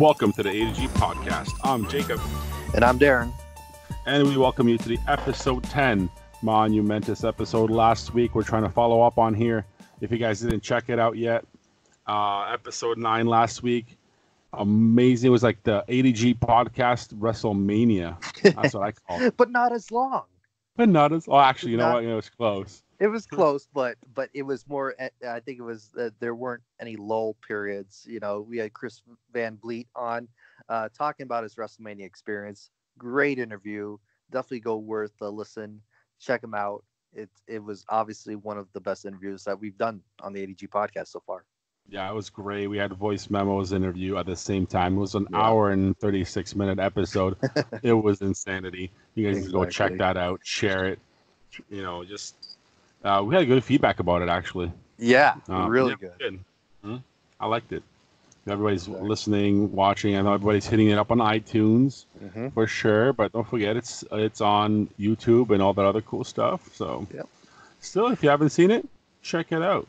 Welcome to the A to G podcast. I'm Jacob. And I'm Darren. And we welcome you to the episode 10, monumentous episode last week. We're trying to follow up on here. If you guys didn't check it out yet, episode 9 last week. Amazing. It was like the ADG podcast WrestleMania. That's what I call it. But not as long. But not as... Oh, actually, you know what? It was close. It was close, but it was more... I think it was... there weren't any lull periods. You know, we had Chris Van Vliet on talking about his WrestleMania experience. Great interview. Definitely go worth a listen. Check him out. It was obviously one of the best interviews that we've done on the ADG podcast so far. Yeah, it was great. We had voice memos interview at the same time. It was an hour and 36-minute episode. It was insanity. You guys can go check that out, share it. You know, just we had good feedback about it, actually. Yeah, really good. Hmm? I liked it. Everybody's listening, watching. I know everybody's hitting it up on iTunes for sure, but don't forget it's on YouTube and all that other cool stuff. So, still, if you haven't seen it, check it out.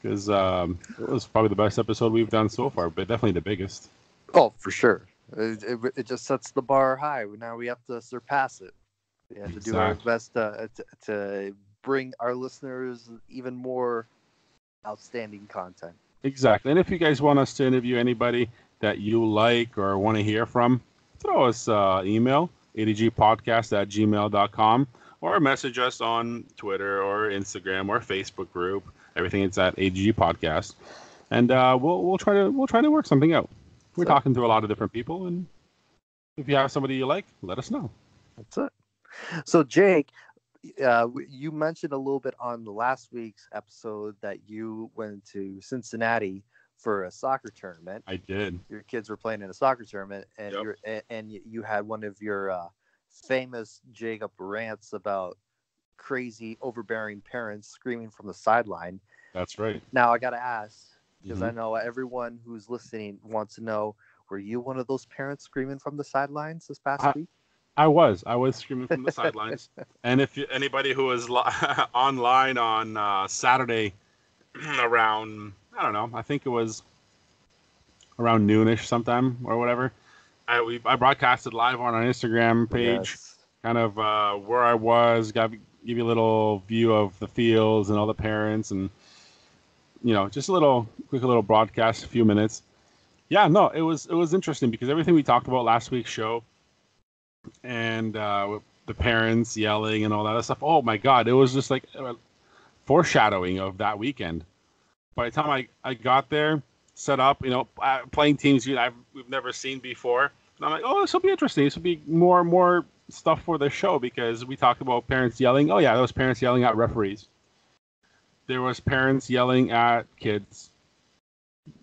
Because it was probably the best episode we've done so far, but definitely the biggest. Oh, for sure. It just sets the bar high. Now we have to surpass it. We have to do our best to bring our listeners even more outstanding content. Exactly. And if you guys want us to interview anybody that you like or want to hear from, throw us an email, adgpodcast@gmail.com, or message us on Twitter or Instagram or Facebook group. Everything it's at ADG Podcast, and we'll try to work something out. We're talking to a lot of different people, and if you have somebody you like, let us know. That's it. So Jake, you mentioned a little bit on last week's episode that you went to Cincinnati for a soccer tournament. I did. Your kids were playing in a soccer tournament, and you had one of your famous Jacob rants about crazy overbearing parents screaming from the sideline. That's right. Now I gotta ask, because I know everyone who's listening wants to know, were you one of those parents screaming from the sidelines this past week? I was screaming from the sidelines. And if anybody who was online on Saturday around, I don't know, I think it was around noonish sometime or whatever, I broadcasted live on our Instagram page. Yes. Kind of where I was, give you a little view of the fields and all the parents, and you know, just a quick little broadcast, a few minutes. Yeah, no, it was interesting because everything we talked about last week's show, and with the parents yelling and all that stuff. Oh my God, it was just like a foreshadowing of that weekend. By the time I got there, set up, you know, playing teams we've never seen before, and I'm like, oh, this will be interesting. This will be more stuff for the show, because we talked about parents yelling. Oh yeah, there was parents yelling at referees. There was parents yelling at kids.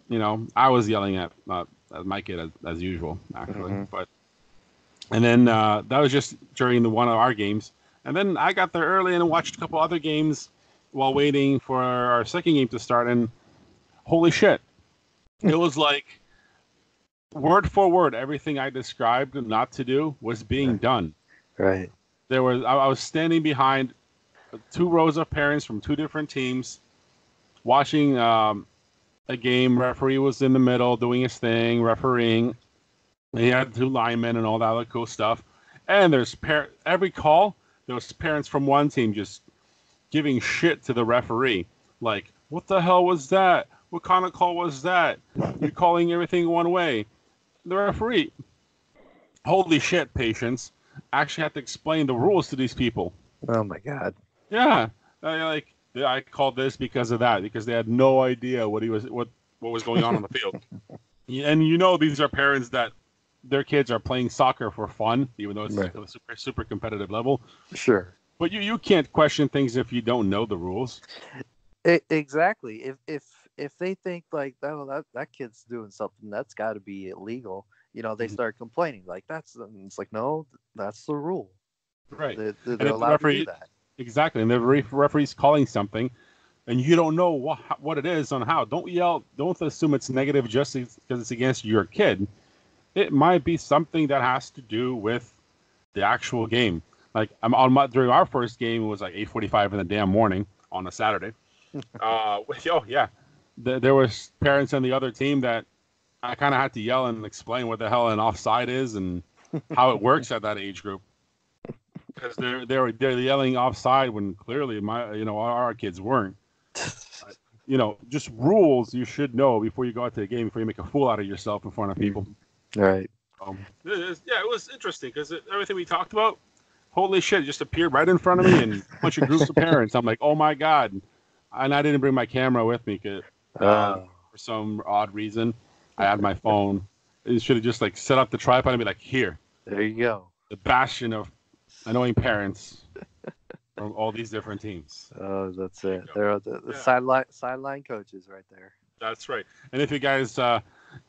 You know, I was yelling at my kid as usual, actually. But and then that was just during one of our games. And then I got there early and watched a couple other games while waiting for our second game to start. And holy shit, it was like, word for word, everything I described not to do was being done. Right. I was standing behind two rows of parents from two different teams, watching a game. Referee was in the middle doing his thing, refereeing. He had two linemen and all that other cool stuff. And there's every call, there was parents from one team just giving shit to the referee. Like, what the hell was that? What kind of call was that? You're calling everything one way. The referee, holy shit, patience, actually had to explain the rules to these people. Oh my God. Yeah. I called this because of that, because they had no idea what was going on the field. And you know, these are parents that their kids are playing soccer for fun, even though it's at a super, super competitive level. Sure. But you can't question things if you don't know the rules. Exactly. If they think like, oh, that kid's doing something, that's got to be illegal. You know, they start complaining like it's like, no, that's the rule. Right. They're allowed to do that. Exactly. And the referee's calling something and you don't know what it is on how. Don't yell. Don't assume it's negative just because it's against your kid. It might be something that has to do with the actual game. Like during our first game, it was like 8:45 in the damn morning on a Saturday. There was parents on the other team that I kind of had to yell and explain what the hell an offside is and how it works at that age group, because they're yelling offside when clearly our kids weren't. Just rules you should know before you go out to the game, before you make a fool out of yourself in front of people. Right. It was interesting because everything we talked about, holy shit, it just appeared right in front of me and a bunch of groups of parents. I'm like, oh my God. And I didn't bring my camera with me for some odd reason. I had my phone. It should have just set up the tripod and be like, here. There you go. The bastion of annoying parents from all these different teams. Oh, that's it. There are the sideline coaches right there. That's right. And if you guys,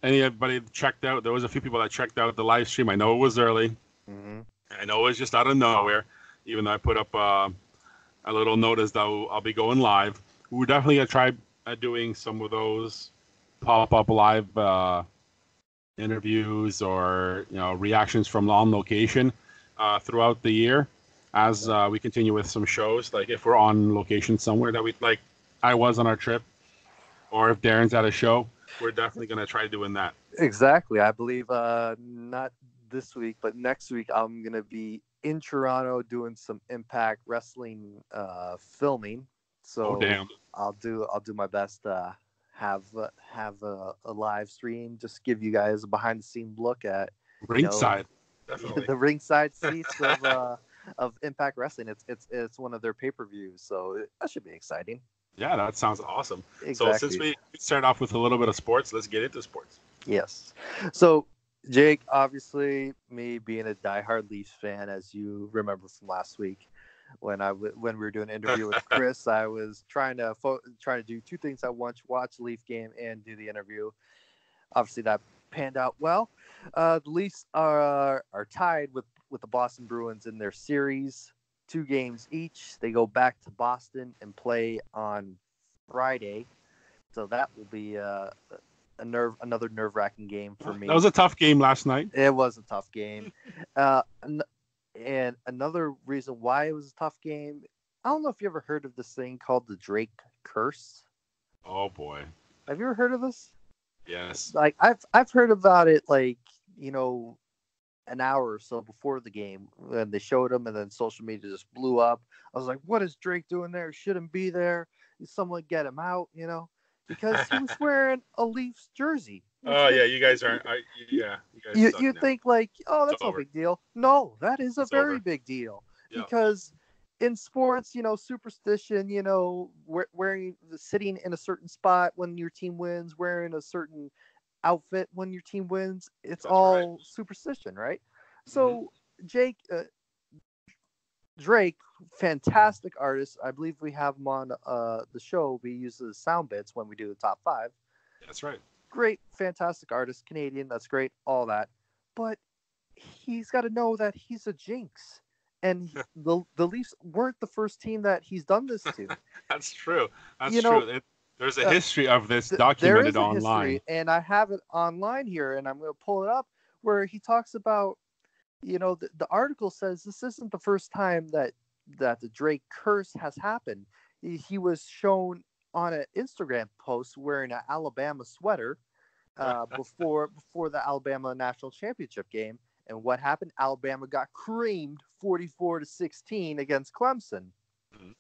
anybody checked out, there was a few people that checked out the live stream. I know it was early. Mm-hmm. I know it was just out of nowhere, even though I put up a little notice that I'll be going live. We're definitely going to try doing some of those pop-up live interviews or reactions from on location throughout the year as we continue with some shows. Like if we're on location somewhere that I was on our trip, or if Darren's at a show, we're definitely going to try doing that. Exactly. I believe not this week, but next week I'm going to be in Toronto doing some Impact Wrestling filming. So I'll do my best to have a live stream, just give you guys a behind the scenes look at ringside, the ringside seats of Impact Wrestling. It's one of their pay-per-views, so that should be exciting. Yeah, that sounds awesome. Exactly. So since we start off with a little bit of sports, let's get into sports. Yes. So Jake, obviously, me being a diehard Leafs fan, as you remember from last week, when we were doing an interview with Chris, I was trying to do two things at once: watch the Leaf game and do the interview. Obviously, that panned out well. The Leafs are tied with the Boston Bruins in their series, 2 games each. They go back to Boston and play on Friday, so that will be another nerve-wracking game for me. That was a tough game last night. It was a tough game. And another reason why it was a tough game, I don't know if you ever heard of this thing called the Drake curse. Oh boy. Have you ever heard of this? Yes. Like I've heard about it an hour or so before the game when they showed him, and then social media just blew up. I was like, what is Drake doing there? Shouldn't be there. Someone get him out, because he was wearing a Leafs jersey. Oh yeah, you guys aren't. You think that's no big deal. No, that is a very big deal, because in sports, superstition, sitting in a certain spot when your team wins, wearing a certain outfit when your team wins, that's all right. Superstition, right? So mm-hmm. Jake, Drake, fantastic artist. I believe we have him on the show. We use the sound bits when we do the top 5. That's right. Great, fantastic artist, Canadian. That's great, all that. But he's got to know that he's a jinx. And the Leafs weren't the first team that he's done this to. That's true. That's true. There's a history of this documented online. History, and I have it online here, and I'm going to pull it up, where he talks about, the article says this isn't the first time that the Drake curse has happened. He was shown on an Instagram post wearing an Alabama sweater before the Alabama National Championship game. And what happened? Alabama got creamed 44-16 against Clemson. Mm-hmm.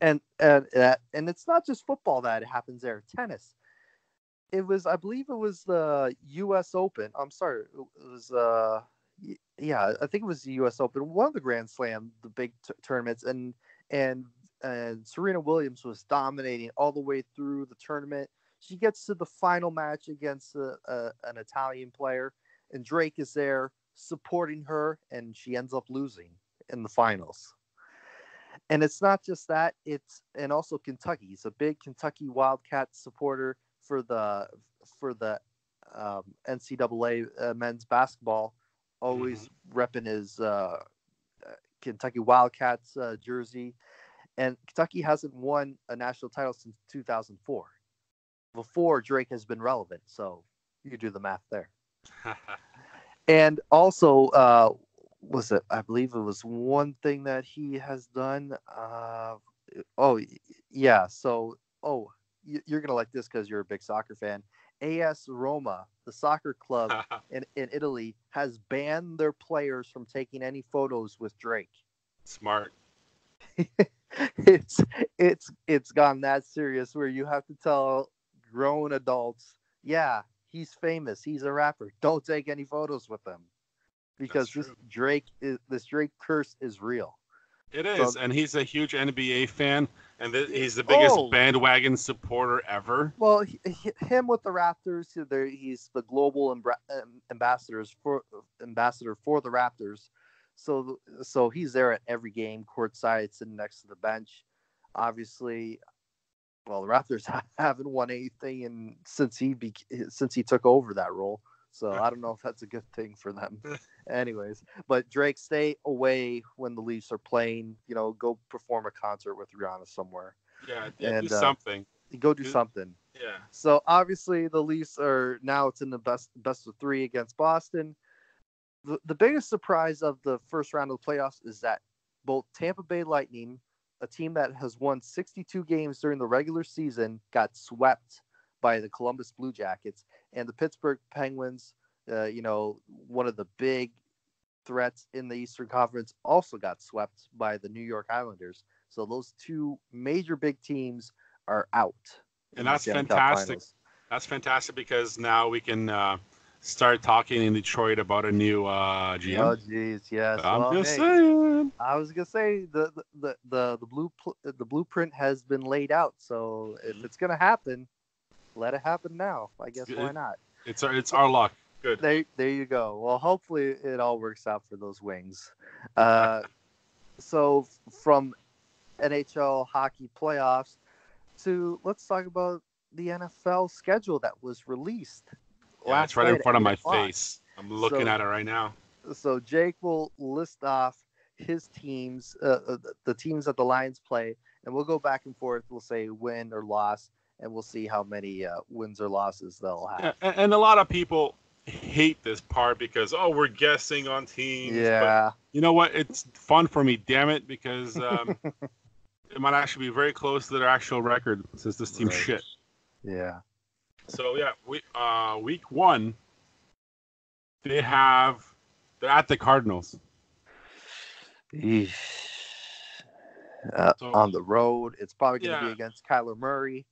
And it's not just football that it happens there. Tennis. I believe it was the U.S. Open. I'm sorry. It was I think it was the U.S. Open, one of the Grand Slam, the big tournaments, and Serena Williams was dominating all the way through the tournament. She gets to the final match against an Italian player, and Drake is there supporting her, and she ends up losing in the finals. And it's not just that; and also Kentucky. He's a big Kentucky Wildcat supporter for the NCAA men's basketball. Always repping his Kentucky Wildcats jersey. And Kentucky hasn't won a national title since 2004. Before Drake has been relevant, so you do the math there. And also, I believe it was one thing that he has done. So, you're going to like this because you're a big soccer fan. AS Roma, the soccer club in Italy, has banned their players from taking any photos with Drake. Smart. It's gone that serious where you have to tell grown adults, yeah, he's famous, he's a rapper, don't take any photos with him, because this Drake curse is real. It is, and he's a huge NBA fan, and he's the biggest bandwagon supporter ever. Well, him with the Raptors, he's the global ambassador for the Raptors. So he's there at every game, courtside, sitting next to the bench. Obviously, well, the Raptors haven't won anything since he took over that role. So I don't know if that's a good thing for them. Anyways, but Drake, stay away when the Leafs are playing. You know, go perform a concert with Rihanna somewhere. Yeah, and do something. Go do something. Yeah. So obviously the Leafs are now, it's in the best of 3 against Boston. The biggest surprise of the first round of the playoffs is that both Tampa Bay Lightning, a team that has won 62 games during the regular season, got swept by the Columbus Blue Jackets, and the Pittsburgh Penguins, one of the big threats in the Eastern Conference, also got swept by the New York Islanders. So those two major big teams are out. And that's fantastic. That's fantastic, because now we can start talking in Detroit about a new GM. Oh, geez, yes. I'm just saying. I was gonna say the blueprint has been laid out. So if it's gonna happen, let it happen now. I guess why not? It's our luck. Good. There you go. Well, hopefully it all works out for those Wings. So from NHL hockey playoffs to, let's talk about the NFL schedule that was released. Yeah, it's right in front of my face. I'm looking at it right now. So Jake will list off his teams, the teams that the Lions play, and we'll go back and forth. We'll say win or loss. And we'll see how many wins or losses they'll have. Yeah, and a lot of people hate this part because, we're guessing on teams. Yeah. But you know what? It's fun for me, damn it, because it might actually be very close to their actual record since this team's shit. Yeah. So, yeah, we week one, they're at the Cardinals. On the road. It's probably going to be against Kyler Murray.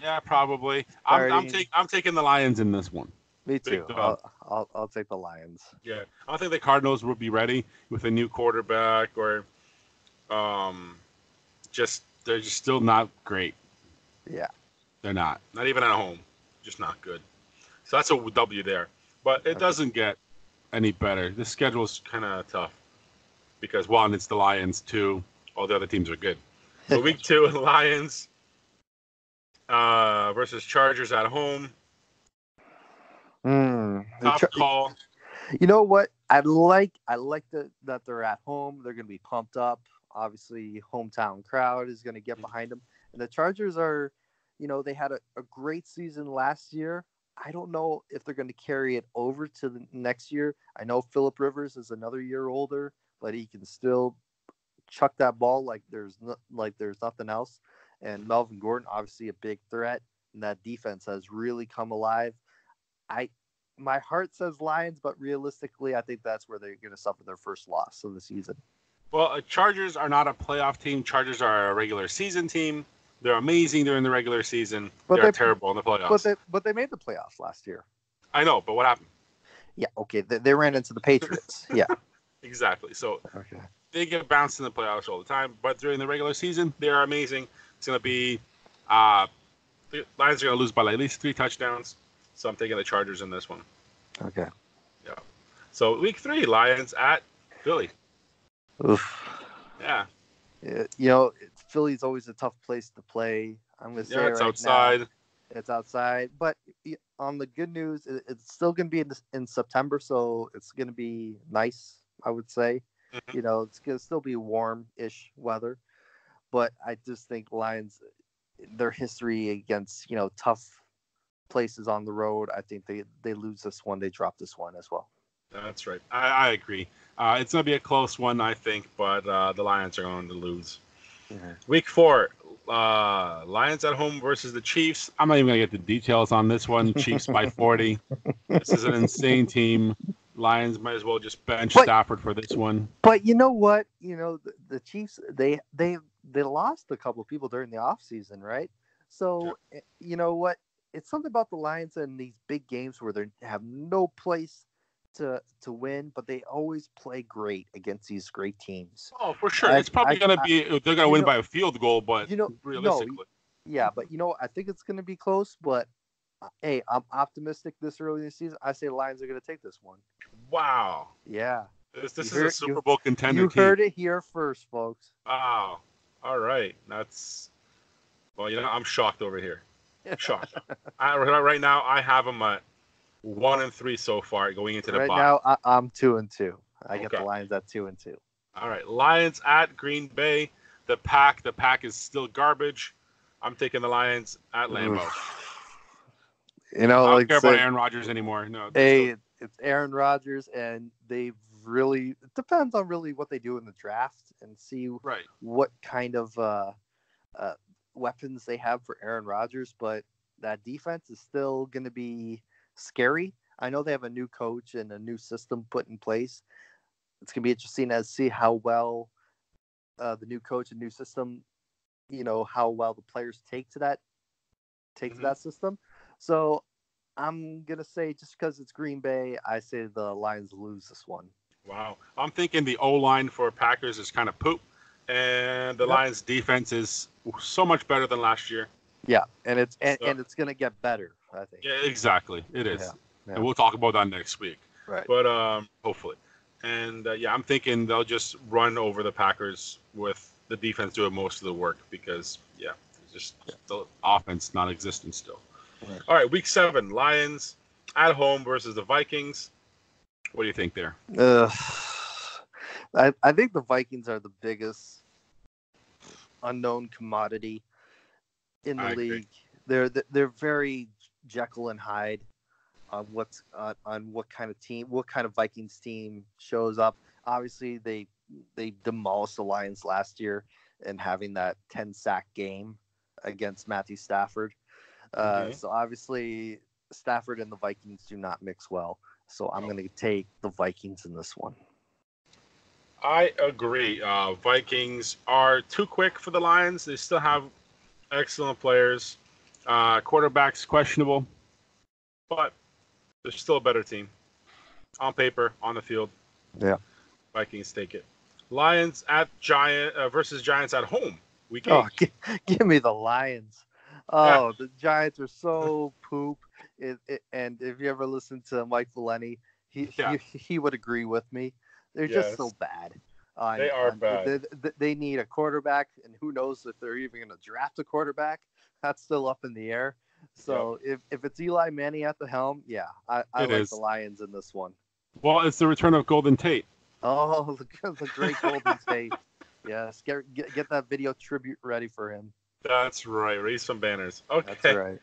Yeah, probably. I'm taking the Lions in this one. Me too. I'll take the Lions. Yeah, I think the Cardinals will be ready with a new quarterback, or they're still not great. Yeah, they're not even at home. Just not good. So that's a W there. But it doesn't get any better. The schedule is kind of tough because one, it's the Lions. Two, all the other teams are good. So week two, the Lions. Versus Chargers at home. Tough call. You know what? I like that they're at home. They're going to be pumped up. Obviously, hometown crowd is going to get behind them. And the Chargers are, they had a great season last year. I don't know if they're going to carry it over to the next year. I know Phillip Rivers is another year older, but he can still chuck that ball like there's nothing else. And Melvin Gordon, obviously a big threat, and that defense has really come alive. My heart says Lions, but realistically, I think that's where they're going to suffer their first loss of the season. Well, Chargers are not a playoff team. Chargers are a regular season team. They're amazing during the regular season. They're terrible in the playoffs. But they made the playoffs last year. I know, but what happened? Yeah, okay, they ran into the Patriots. Yeah, exactly. So they get bounced in the playoffs all the time, but during the regular season, they are amazing. It's going to be the Lions are going to lose by at least 3 touchdowns. So I'm taking the Chargers in this one. Okay. Yeah. So week 3, Lions at Philly. Oof. Yeah. Philly's always a tough place to play. I'm going to say it's outside. Now, it's outside. But on the good news, it's still going to be in September, so it's going to be nice, I would say. Mm-hmm. It's going to still be warm-ish weather. But I just think Lions, their history against, tough places on the road, I think they lose this one. They drop this one as well. That's right. I agree. It's going to be a close one, I think, but the Lions are going to lose. Yeah. Week 4, Lions at home versus the Chiefs. I'm not even going to get the details on this one. Chiefs by 40. This is an insane team. Lions might as well just bench Stafford for this one. But you know what? You know, the Chiefs, they lost a couple of people during the offseason, right? So, yeah. You know what? It's something about the Lions and these big games where they have no place to win, but they always play great against these great teams. Oh, for sure. It's probably going to be, they're going to win by a field goal, but you know, realistically. No, yeah, but you know, I think it's going to be close, but hey, I'm optimistic this early in the season. I say Lions are going to take this one. Wow. Yeah. This is a Super Bowl contender team. You heard it here first, folks. Wow. All right. That's, well, you know, I'm shocked over here. Shocked. Right now, I have them at 1-3 so far going into the bye. Right now, I'm 2-2. I get the Lions at 2-2. All right. Lions at Green Bay. The pack is still garbage. I'm taking the Lions at Lambeau. You know, I don't care about Aaron Rodgers anymore. No. Hey, it's Aaron Rodgers, and they've really – it depends on really what they do in the draft and see what kind of weapons they have for Aaron Rodgers. But that defense is still going to be scary. I know they have a new coach and a new system put in place. It's going to be interesting to see how well the new coach and new system, you know, how well the players take to that system. So I'm going to say just because it's Green Bay, I say the Lions lose this one. Wow. I'm thinking the O-line for Packers is kind of poop, and the Lions defense is so much better than last year. Yeah, and it's going to get better, I think. Yeah, exactly. It is. Yeah. Yeah. And we'll talk about that next week. Right. But hopefully. And, I'm thinking they'll just run over the Packers with the defense doing most of the work because, the offense non-existent still. Right. All right, week 7, Lions at home versus the Vikings. What do you think there? I think the Vikings are the biggest unknown commodity in the league. Agree. They're very Jekyll and Hyde on what kind of Vikings team shows up. Obviously, they demolished the Lions last year and having that 10-sack game against Matthew Stafford. So obviously Stafford and the Vikings do not mix well. So I'm going to take the Vikings in this one. I agree. Vikings are too quick for the Lions. They still have excellent players. Quarterback's questionable, but they're still a better team on paper, on the field. Yeah. Vikings take it. Lions at versus Giants at home. Week 8. Oh, give me the Lions. Oh, the Giants are so poop. And if you ever listen to Mike Valeni, he would agree with me. They're just so bad. They are bad. They need a quarterback, and who knows if they're even going to draft a quarterback. That's still up in the air. So if it's Eli Manning at the helm, I like the Lions in this one. Well, it's the return of Golden Tate. Oh, the great Golden Tate. Yes, get that video tribute ready for him. That's right. Raise some banners. Okay. That's right.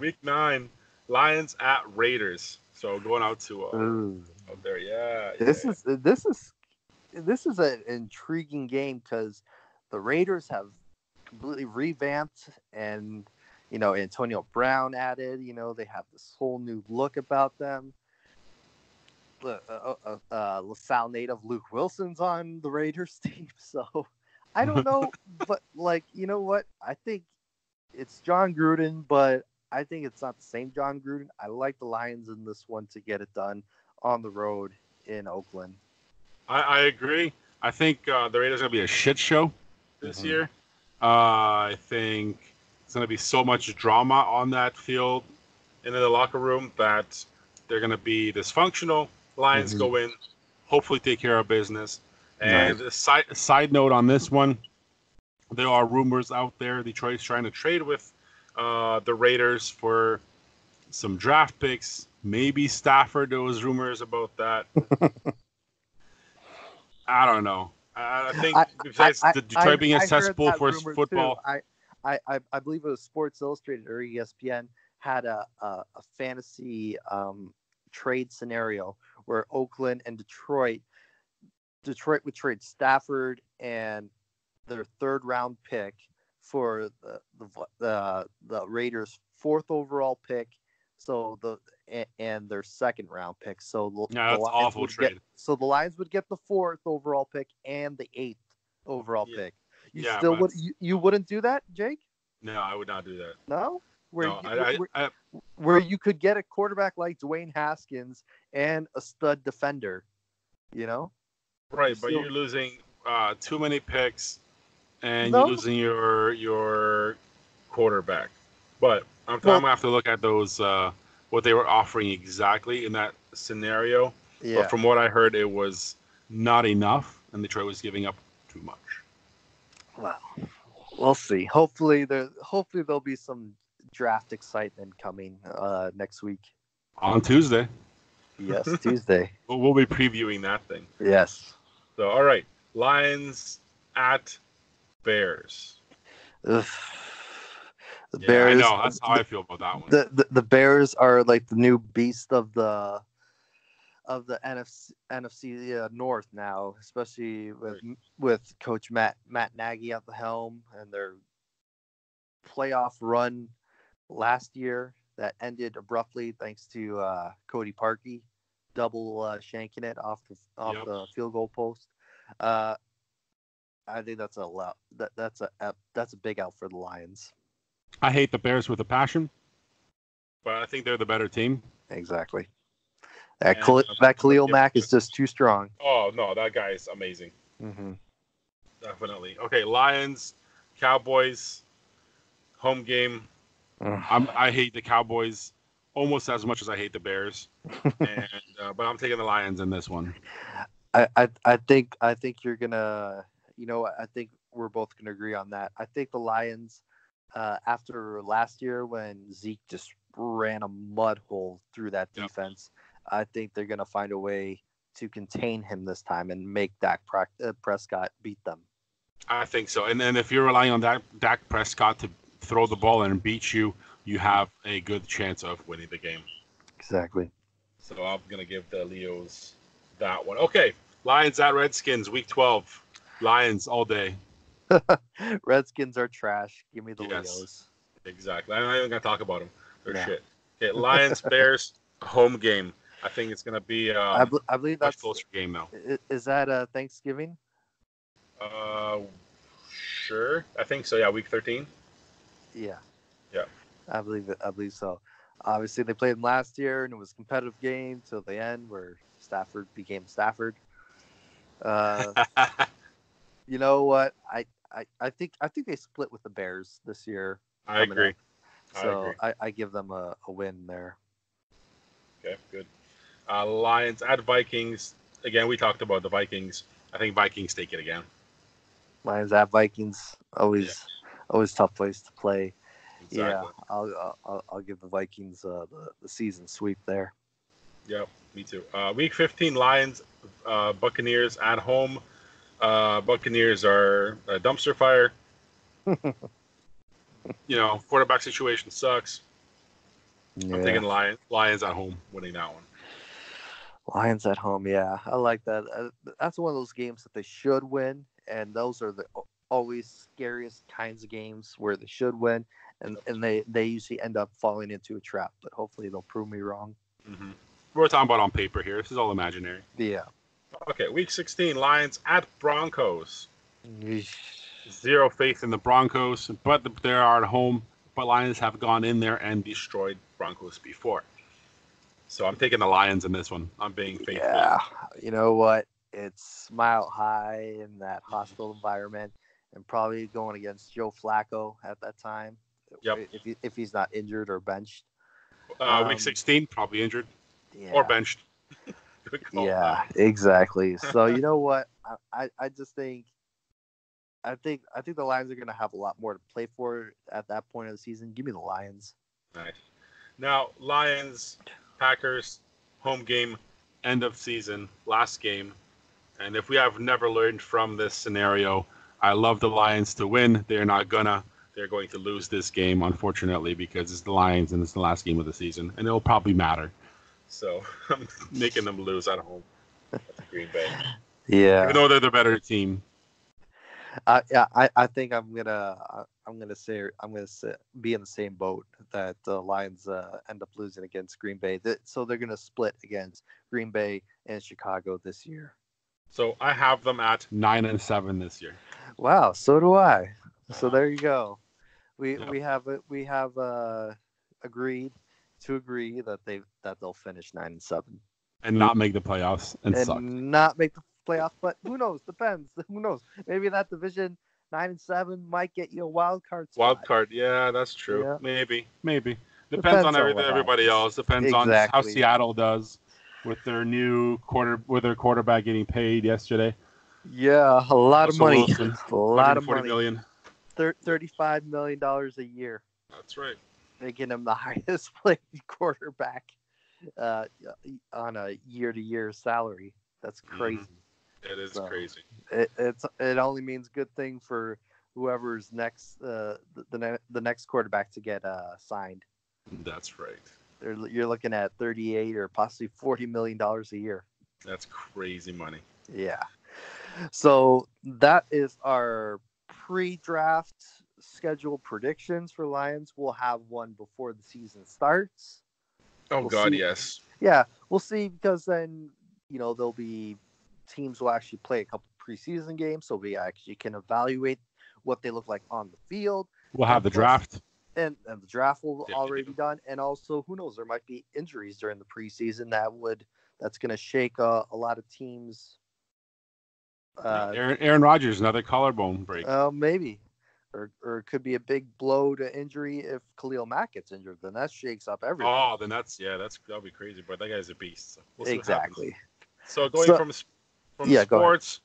Week 9, Lions at Raiders. So going out to out there. Yeah. This is an intriguing game because the Raiders have completely revamped, and you know Antonio Brown added. You know they have this whole new look about them. LaSalle native Luke Wilson's on the Raiders team, so. I don't know, but, like, you know what? I think it's John Gruden, but I think it's not the same John Gruden. I like the Lions in this one to get it done on the road in Oakland. I agree. I think the Raiders are going to be a shit show this year. I think it's going to be so much drama on that field and in the locker room that they're going to be dysfunctional. Lions go in, hopefully take care of business. And a side note on this one, there are rumors out there Detroit's trying to trade with the Raiders for some draft picks. Maybe Stafford. There was rumors about that. I don't know. I think besides Detroit being accessible for football. I believe it was Sports Illustrated or ESPN had a fantasy trade scenario where Oakland and Detroit would trade Stafford and their third-round pick for the Raiders' 4th overall pick, so and their 2nd round pick. So that's an awful trade. So the Lions would get the 4th overall pick and the 8th overall pick. You wouldn't do that, Jake? No, I would not do that. No? Where you could get a quarterback like Dwayne Haskins and a stud defender, you know? Right, but you're losing too many picks, and you're losing your quarterback. But I'm going to have to look at those what they were offering exactly in that scenario. Yeah. But from what I heard, it was not enough, and Detroit was giving up too much. Wow, we'll see. Hopefully there'll be some draft excitement coming next week on Tuesday. Yes, Tuesday. We'll be previewing that thing. Yes. So, all right, Lions at Bears. Ugh. The Bears. I know. That's how I feel about that one. The Bears are like the new beast of the NFC North now, especially with Coach Matt Nagy at the helm and their playoff run last year that ended abruptly thanks to Cody Parkey double shanking it off the field goal post. I think that's a big out for the Lions. I hate the Bears with a passion, but I think they're the better team. Exactly. That Khalil Mack is just too strong. Oh, no, that guy is amazing. Mm-hmm. Definitely. Okay, Lions, Cowboys, home game. I hate the Cowboys almost as much as I hate the Bears, but I'm taking the Lions in this one. I think you're gonna. You know, I think we're both gonna agree on that. I think the Lions, after last year when Zeke just ran a mud hole through that defense. Yep. I think they're going to find a way to contain him this time and make Dak Prescott beat them. I think so. And then if you're relying on Dak Prescott to throw the ball and beat you, you have a good chance of winning the game. Exactly. So I'm going to give the Leos that one. Okay. Lions at Redskins, week 12. Lions all day. Redskins are trash. Give me the Leos. Exactly. I'm not even going to talk about them. They're shit. Okay. Lions, Bears, home game. I think it's going to be I believe that's a closer game, though. Is that Thanksgiving? Sure. I think so, yeah, week 13. Yeah. Yeah. I believe so. Obviously, they played them last year, and it was a competitive game till the end where Stafford became Stafford. You know what? I think they split with the Bears this year. I agree. I give them a win there. Okay, good. Lions at Vikings. Again, we talked about the Vikings. I think Vikings take it again. Lions at Vikings. Always tough place to play. Exactly. Yeah, I'll give the Vikings the season sweep there. Yeah, me too. Week 15, Lions, Buccaneers at home. Buccaneers are a dumpster fire. You know, quarterback situation sucks. Yeah. I'm thinking Lions at home winning that one. Lions at home, yeah. I like that. That's one of those games that they should win, and those are the always scariest kinds of games where they should win, and they usually end up falling into a trap, but hopefully they'll prove me wrong. Mm-hmm. We're talking about on paper here. This is all imaginary. Yeah. Okay, week 16, Lions at Broncos. Zero faith in the Broncos, but they are at home. But Lions have gone in there and destroyed Broncos before. So I'm taking the Lions in this one. I'm being faithful. Yeah, you know what? It's mile high in that hostile environment and probably going against Joe Flacco at that time. Yep. If he's not injured or benched. Week 16, probably injured or benched. Good call. Yeah, exactly. So you know what? I just think I think the Lions are going to have a lot more to play for at that point of the season. Give me the Lions. Nice. Now, Lions, Packers, home game, end of season, last game. And if we have never learned from this scenario, I love the Lions to win. They're not going to. They're going to lose this game, unfortunately, because it's the Lions and it's the last game of the season. And it'll probably matter. So I'm making them lose at home at the Green Bay. Yeah. Even though they're the better team. I think I'm gonna be in the same boat that the Lions end up losing against Green Bay. So they're gonna split against Green Bay and Chicago this year. So I have them at 9-7 this year. Wow, so do I. So there you go. We have agreed that they'll finish 9-7 and not make the playoffs and suck. But who knows? Depends. Who knows? Maybe that division 9-7 might get you a wild card spot. Wild card, yeah, that's true. Yeah. Maybe depends on everybody else. Depends on how Seattle does with their quarterback getting paid yesterday. Yeah, a lot of money. Wilson, a lot of money. $140 million. $35 million a year. That's right. Making him the highest paid quarterback on a year-to-year salary. That's crazy. It is crazy. It only means good thing for whoever's next the next quarterback to get signed. That's right. You're looking at $38 or possibly $40 million a year. That's crazy money. Yeah. So that is our pre-draft schedule predictions for Lions. We'll have one before the season starts. Yes. Yeah, we'll see, because then there'll be teams will actually play a couple preseason games, so we actually can evaluate what they look like on the field. We'll have the draft. And the draft will already be done. And also, who knows, there might be injuries during the preseason that's going to shake a lot of teams. Aaron Rodgers, another collarbone break. Maybe. Or it could be a big blow to injury if Khalil Mack gets injured. Then that shakes up everything. Oh, then that'll be crazy. But that guy's a beast. So we'll see what happens. So going from sports,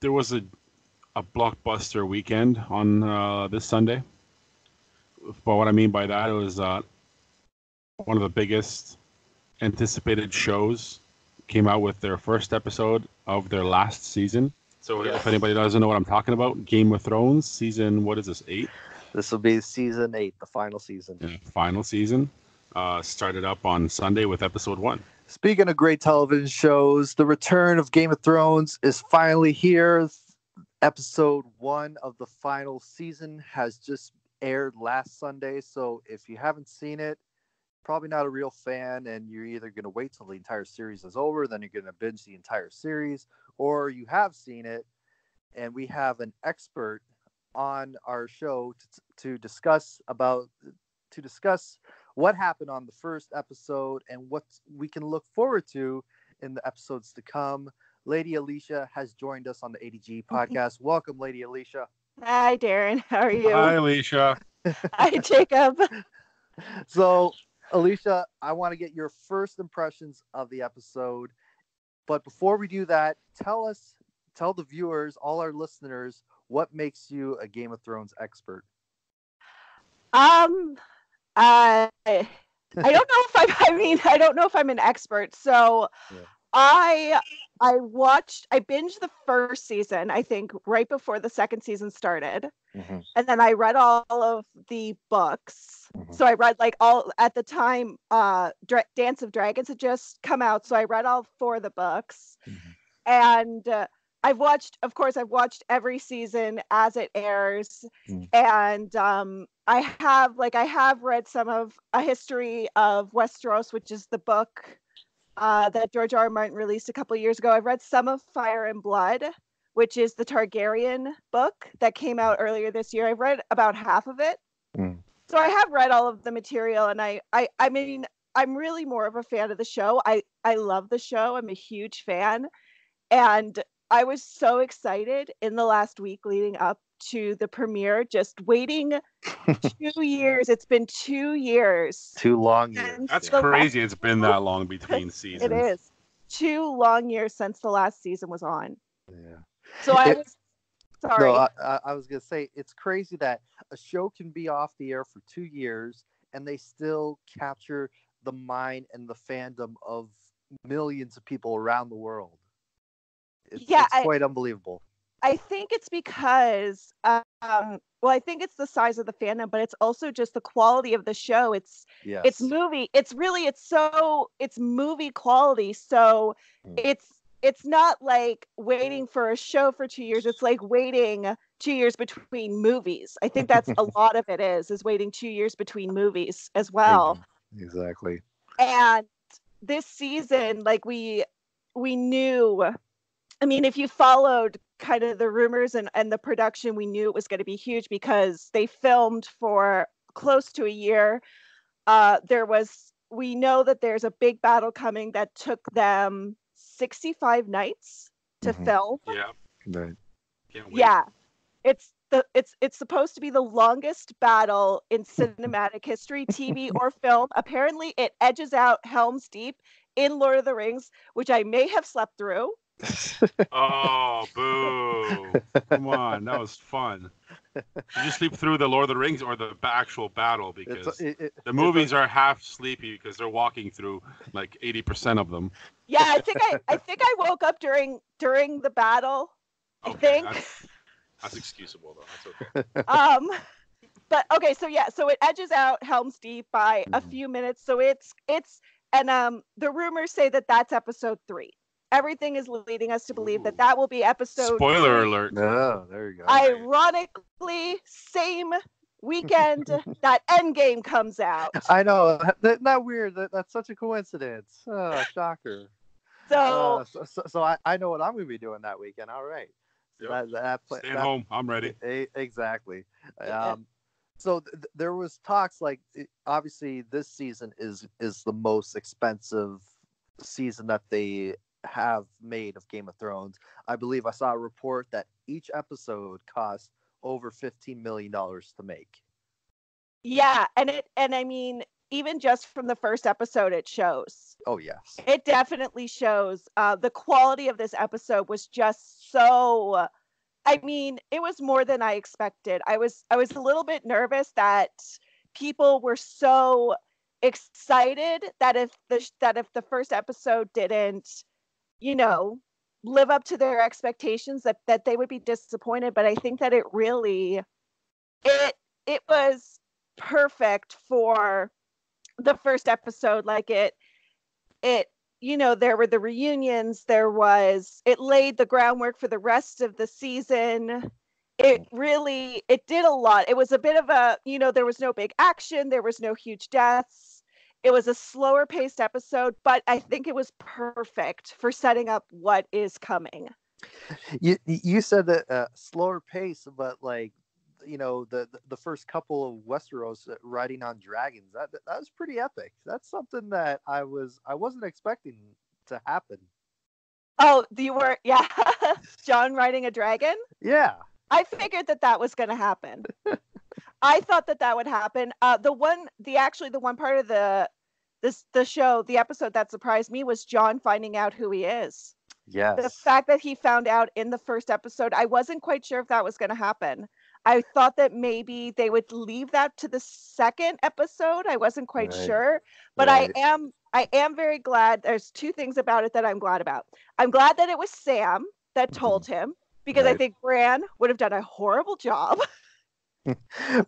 there was a blockbuster weekend on this Sunday. But what I mean by that, it was one of the biggest anticipated shows came out with their first episode of their last season. So if anybody doesn't know what I'm talking about, Game of Thrones season, what is this, 8? This will be season 8, the final season. Yeah, final season. Started up on Sunday with episode 1. Speaking of great television shows, the return of Game of Thrones is finally here. Episode 1 of the final season has just aired last Sunday. So if you haven't seen it, probably not a real fan, and you're either going to wait till the entire series is over, then you're going to binge the entire series, or you have seen it, and we have an expert on our show to discuss what happened on the first episode and what we can look forward to in the episodes to come. Lady Alicia has joined us on the ADG podcast. Welcome, Lady Alicia. Hi, Darren. How are you? Hi, Alicia. Hi, Jacob. So, Alicia, I want to get your first impressions of the episode. But before we do that, tell the viewers, all our listeners, what makes you a Game of Thrones expert? I don't know if I'm an expert. So yeah. I binged the first season, I think, right before the second season started. Mm-hmm. And then I read all of the books. Mm-hmm. So I read at the time, Dance of Dragons had just come out. So I read all 4 of the books. Mm-hmm. And I've watched every season as it airs. Mm-hmm. And I have read some of A History of Westeros, which is the book that George R. R. Martin released a couple years ago. I've read some of Fire and Blood, which is the Targaryen book that came out earlier this year. I've read about half of it. Mm. So I have read all of the material, and I mean, I'm really more of a fan of the show. I love the show. I'm a huge fan. And I was so excited in the last week leading up to the premiere, just waiting 2 years. It's been 2 years. 2 long years. That's crazy. It's been that long between seasons. It is. 2 long years since the last season was on. Yeah. So sorry. No, I was going to say, it's crazy that a show can be off the air for 2 years and they still capture the mind and the fandom of millions of people around the world. It's quite unbelievable. I think it's because, I think it's the size of the fandom, but it's also just the quality of the show. It's movie. It's movie quality. So it's it's not like waiting for a show for 2 years. It's like waiting 2 years between movies. I think that's a lot of it is waiting 2 years between movies as well. Exactly. And this season, like we knew, I mean, if you followed kind of the rumors and the production, we knew it was going to be huge because they filmed for close to a year. We know that there's a big battle coming that took them 65 nights to film. Yeah. Right. Yeah. It's supposed to be the longest battle in cinematic history, TV or film. Apparently it edges out Helm's Deep in Lord of the Rings, which I may have slept through. Oh, boo. Come on. That was fun. Did you sleep through the Lord of the Rings or the actual battle? Because the movies are half sleepy because they're walking through like 80% of them. Yeah, I think I woke up during the battle. Okay, that's excusable though. That's okay. But okay, so yeah, so it edges out Helm's Deep by a few minutes. So it's the rumors say that that's episode 3. Everything is leading us to believe that will be episode. Spoiler alert. No, there you go. Ironically, same weekend that Endgame comes out. I know. That's not weird. That's such a coincidence. Oh, shocker. So I know what I'm going to be doing that weekend. All right. Yep. Stay home. I'm ready. Exactly. So there was talks like, obviously, this season is the most expensive season that they have made of Game of Thrones. I believe I saw a report that each episode cost over $15 million to make. Yeah, and I mean, even just from the first episode, it shows. Oh, yes. It definitely shows. The quality of this episode was just so, I mean, it was more than I expected. I was a little bit nervous that people were so excited that if the first episode didn't, you know, live up to their expectations, that they would be disappointed. But I think that it really, it was perfect for the first episode. Like it, you know, there were the reunions, it laid the groundwork for the rest of the season. It did a lot. It was a bit of a, you know, there was no big action. There was no huge deaths. It was a slower paced episode, but I think it was perfect for setting up what is coming. You said that slower pace, but like, you know, the first couple of Westeros riding on dragons, that was pretty epic. That's something that I wasn't expecting to happen. Oh, you were, yeah. John riding a dragon? Yeah. I figured that was going to happen. I thought that would happen. The one part of the show, the episode that surprised me was John finding out who he is. Yes. The fact that he found out in the first episode, I wasn't quite sure if that was going to happen. I thought that maybe they would leave that to the second episode. I wasn't quite sure, but right. I am very glad. There's two things about it that I'm glad about. I'm glad that it was Sam that told him, because I think Bran would have done a horrible job.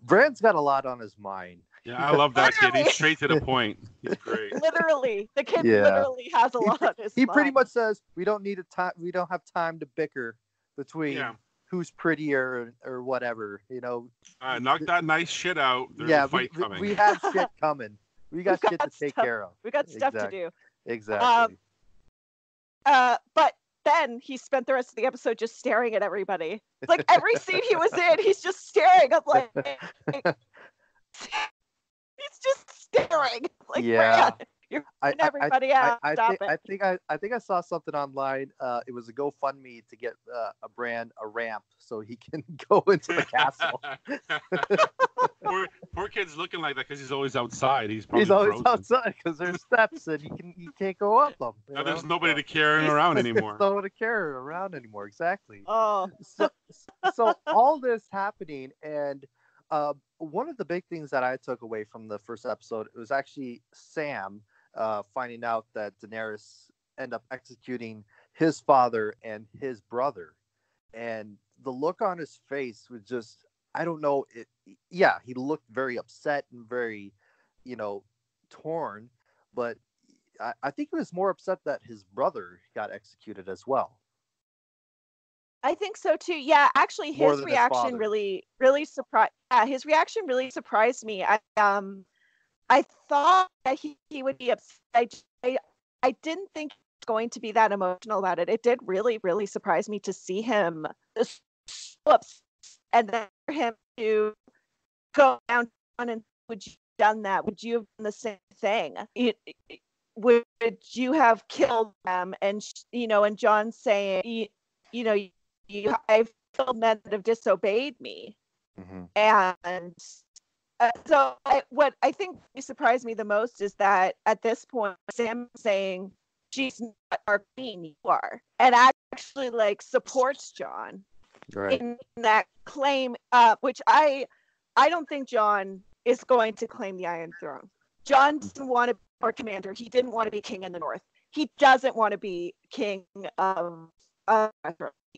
Bran's got a lot on his mind. Yeah, I love that kid. He's straight to the point. He's great. Literally, the kid literally has a lot on his mind. He pretty much says we don't have time to bicker between who's prettier or whatever. You know, knock that nice shit out. There's a fight coming. We have shit coming. We got shit to take care of. We got stuff to do. Exactly. But then he spent the rest of the episode just staring at everybody. It's like every scene he was in, he's just staring. I'm like he's just staring. Like, yeah, you're everybody out. I think I saw something online. It was a GoFundMe to get Bran a ramp so he can go into the castle. Poor kid's looking like that because he's always outside. He's always frozen. Outside because there's steps and he can't go up them. No, there's nobody to carry him around anymore. There's nobody to carry him around anymore. Exactly. Oh, so all this happening, and one of the big things that I took away from the first episode, it was actually Sam finding out that Daenerys ended up executing his father and his brother, and the look on his face was just, I don't know. He looked very upset and very, you know, torn. But I think he was more upset that his brother got executed as well. I think so too. Yeah, actually, his reaction really surprised. Yeah, his reaction really surprised me. I thought that he would be upset. I didn't think he was going to be that emotional about it. It did really surprise me to see him just so upset, and then for him to go down and would you have done that? Would you have done the same thing? Would you have killed them? And and John saying, I've killed men that have disobeyed me, mm-hmm. and so what I think surprised me the most is that at this point, Sam saying she's not our queen, you are, and actually like supports John right. in that claim, which I don't think John is going to claim the Iron Throne. John didn't want to be our commander. He didn't want to be king in the North. He doesn't want to be king of.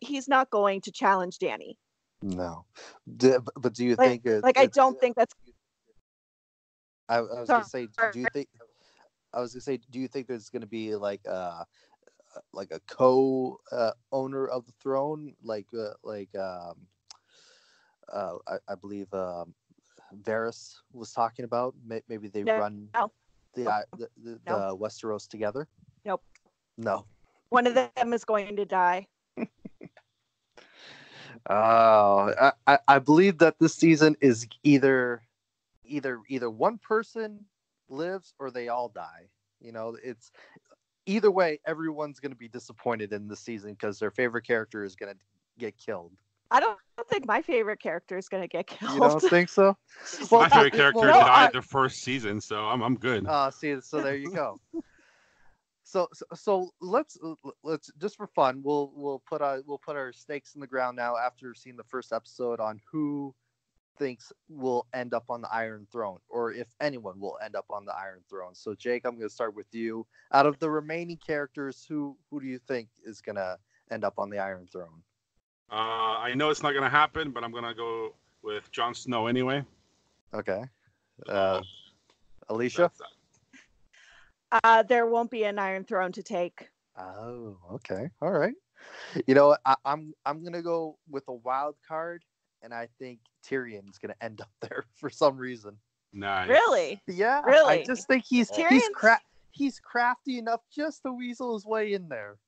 He's not going to challenge Danny. No, but do you think? I don't think that's. I was gonna say, do you think? I was gonna say, do you think there's gonna be like a co-owner of the throne, I believe Varys was talking about? Maybe they run the Westeros together. Nope. No. One of them is going to die. Oh, I believe that this season is either one person lives or they all die. It's either way. Everyone's going to be disappointed in this season because their favorite character is going to get killed. I don't think my favorite character is going to get killed. You don't think so? Well, my favorite character died the first season, so I'm good. So there you go. So let's just for fun, we'll put our stakes in the ground now after seeing the first episode on who thinks will end up on the Iron Throne, or if anyone will end up on the Iron Throne. So Jake, I'm going to start with you. Out of the remaining characters, who do you think is going to end up on the Iron Throne? I know it's not going to happen, but I'm going to go with Jon Snow anyway. Okay. Alicia? That's that. There won't be an Iron Throne to take. Oh, okay. All right. I'm going to go with a wild card, and I think Tyrion's going to end up there for some reason. Nice. Really? Yeah. Really? I just think he's crafty enough just to weasel his way in there.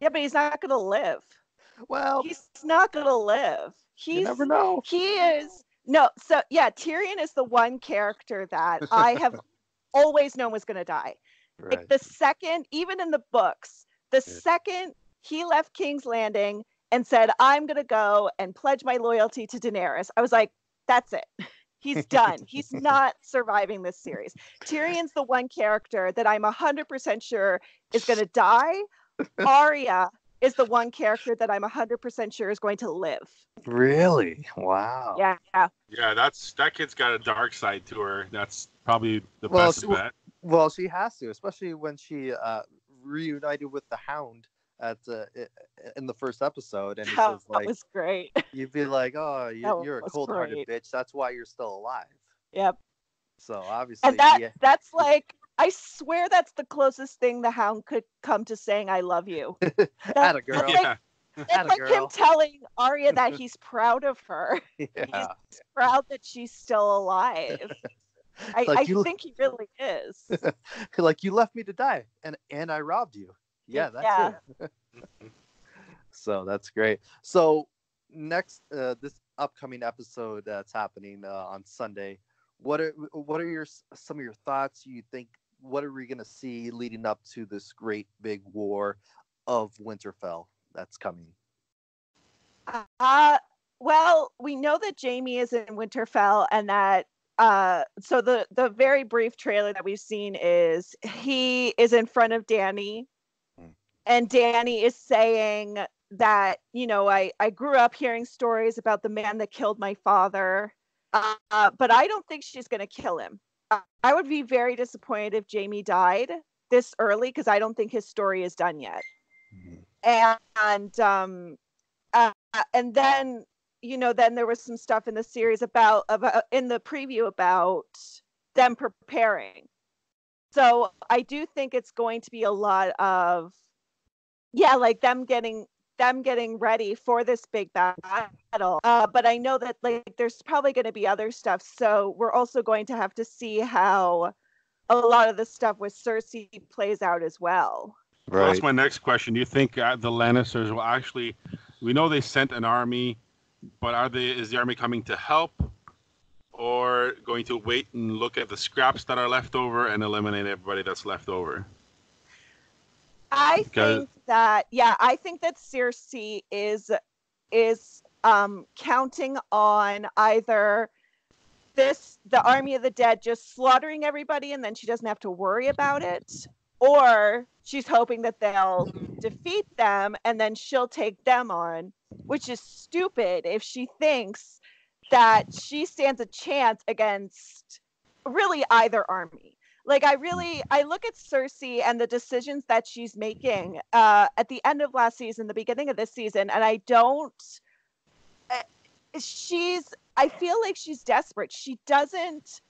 Yeah, but he's not going to live. Well, he's not going to live. You never know. He is. No. So, yeah, Tyrion is the one character that I have always known was going to die. Right. Like the second, even in the books, second he left King's Landing and said, I'm going to go and pledge my loyalty to Daenerys, I was like, that's it. He's done. He's not surviving this series. Tyrion's the one character that I'm 100% sure is going to die. Arya is the one character that I'm 100% sure is going to live. Really? Wow. Yeah. That kid's got a dark side to her. That's probably the best bet. Well, she has to, especially when she reunited with the Hound in the first episode, and that was great. You'd be like, "Oh, you're a cold-hearted bitch. That's why you're still alive." Yep. So obviously, and that's like, I swear that's the closest thing the Hound could come to saying "I love you." Atta girl. It's like him telling Arya that he's proud of her. Yeah. He's proud that she's still alive. I think he really is. Like, you left me to die, and I robbed you. Yeah, that's it. So that's great. So next, this upcoming episode that's happening on Sunday. What are some of your thoughts? You think, what are we going to see leading up to this great big war of Winterfell that's coming? Well, we know that Jaime is in Winterfell, and that. So the very brief trailer that we've seen is he is in front of Danny, and Danny is saying that, I grew up hearing stories about the man that killed my father, but I don't think she's going to kill him. I would be very disappointed if Jaime died this early, because I don't think his story is done yet. Mm-hmm. And then... then there was some stuff in the series about in the preview about them preparing So I do think it's going to be a lot of, like them getting ready for this big battle. But I know that there's probably going to be other stuff. So we're also going to have to see how a lot of the stuff with Cersei plays out as well. Right. Well, that's my next question. Do you think the Lannisters will actually? We know they sent an army, but is the army coming to help, or going to wait and look at the scraps that are left over and eliminate everybody that's left over? I think that Cersei is counting on either the army of the dead just slaughtering everybody, and then she doesn't have to worry about it, or she's hoping that they'll defeat them and then she'll take them on, which is stupid if she thinks that she stands a chance against really either army. I look at Cersei and the decisions that she's making at the end of last season, the beginning of this season, and I feel like she's desperate. She doesn't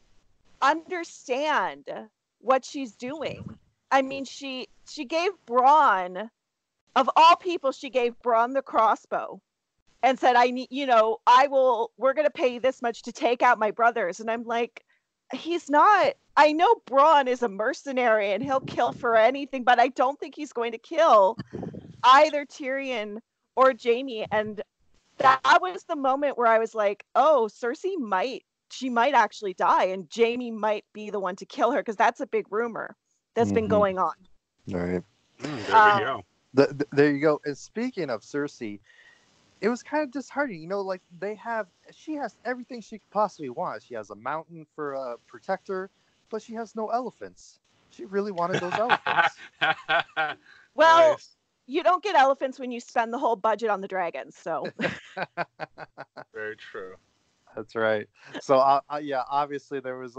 understand what she's doing. I mean, she gave Bronn, of all people, she gave Bronn the crossbow and said, we're going to pay you this much to take out my brothers. And I'm like, I know Bronn is a mercenary and he'll kill for anything, but I don't think he's going to kill either Tyrion or Jaime. And that was the moment where I was like, oh, Cersei might actually die, and Jaime might be the one to kill her, because that's a big rumor that's been going on. All right. There we go. There you go. And speaking of Cersei, it was kind of disheartening. She has everything she could possibly want. She has a mountain for a protector, but she has no elephants. She really wanted those elephants. Well, nice. You don't get elephants when you spend the whole budget on the dragons, so. Very true. That's right. So, obviously there was,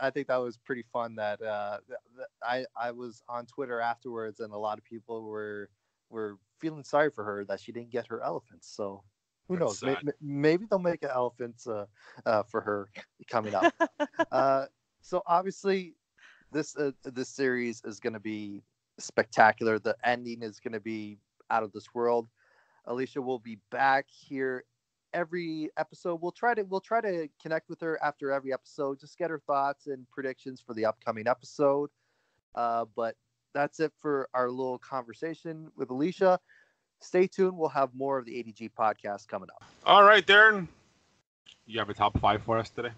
I think that was pretty fun that I was on Twitter afterwards, and a lot of people were feeling sorry for her that she didn't get her elephants. So who knows? Maybe they'll make an elephant for her coming up. So obviously this series is going to be spectacular. The ending is going to be out of this world. Alicia will be back here every episode. We'll try to connect with her after every episode, just get her thoughts and predictions for the upcoming episode. But that's it for our little conversation with Alicia. Stay tuned. We'll have more of the ADG podcast coming up. All right, Darren. You have a top 5 for us today?